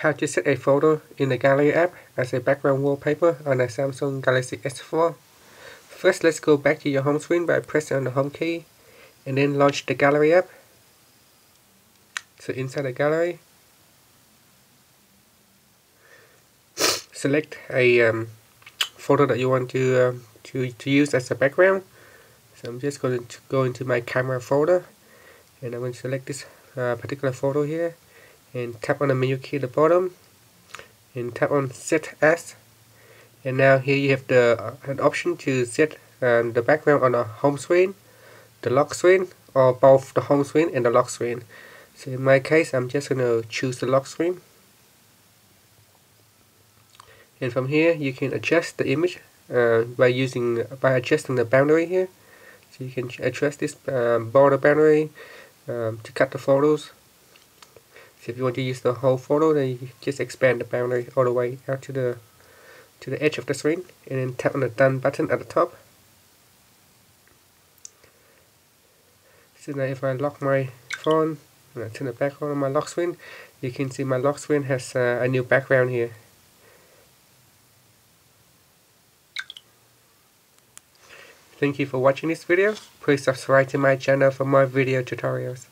How to set a photo in the Gallery app as a background wallpaper on a Samsung Galaxy S4. First, let's go back to your home screen by pressing on the home key and then launch the Gallery app. So inside the Gallery, select a photo that you want to use as a background. So I'm just going to go into my camera folder and I'm going to select this particular photo here. And tap on the menu key at the bottom and tap on set as, and now here you have an option to set the background on the home screen, the lock screen, or both the home screen and the lock screen. So in my case, I'm just going to choose the lock screen, and from here you can adjust the image by adjusting the boundary here. So you can adjust this border boundary to cut the photos. So if you want to use the whole photo, then you just expand the boundary all the way out to the edge of the screen, and then tap on the done button at the top. So now if I lock my phone and I turn it back on my lock screen, you can see my lock screen has a new background here. Thank you for watching this video. Please subscribe to my channel for more video tutorials.